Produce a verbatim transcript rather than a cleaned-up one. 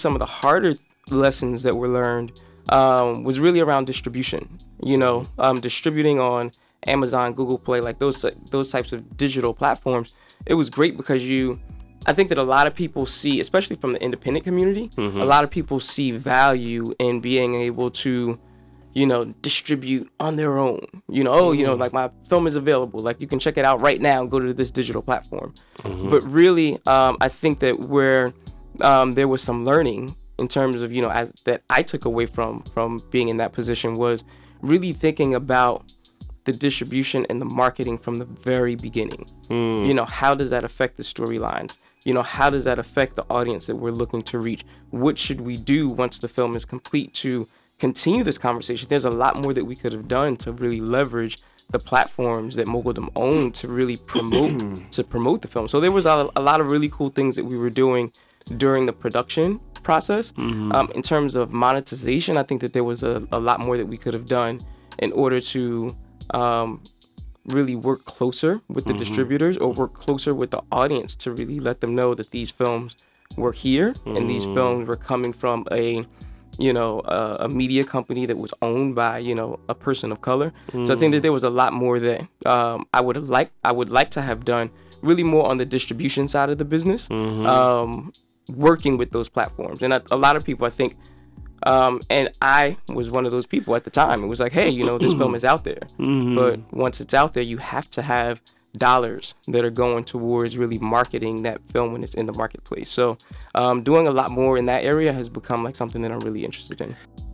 Some of the harder lessons that were learned um, was really around distribution, you know, um, distributing on Amazon, Google Play, like those, those types of digital platforms. It was great because you, I think that a lot of people see, especially from the independent community, mm-hmm. a lot of people see value in being able to, you know, distribute on their own, you know, oh, mm-hmm. you know, like my film is available, like you can check it out right now and go to this digital platform. Mm-hmm. But really, um, I think that where um, there was some learning in terms of, you know, as that I took away from from being in that position was really thinking about the distribution and the marketing from the very beginning. Mm. You know, how does that affect the storylines? You know, how does that affect the audience that we're looking to reach? What should we do once the film is complete to continue this conversation? There's a lot more that we could have done to really leverage the platforms that Moguldom owned to really promote to promote the film. So there was a, a lot of really cool things that we were doing during the production process. Mm-hmm. Um, in terms of monetization, I think that there was a, a lot more that we could have done in order to um, really work closer with the mm-hmm. distributors or work closer with the audience to really let them know that these films were here mm. and these films were coming from a you know, uh, a media company that was owned by, you know, a person of color. Mm. So I think that there was a lot more that um, I would like, I would like to have done really more on the distribution side of the business, mm-hmm. um, working with those platforms. And I, a lot of people, I think, um, and I was one of those people at the time. It was like, hey, you know, this film is out there. Mm-hmm. But once it's out there, you have to have dollars that are going towards really marketing that film when it's in the marketplace. So um, doing a lot more in that area has become like something that I'm really interested in.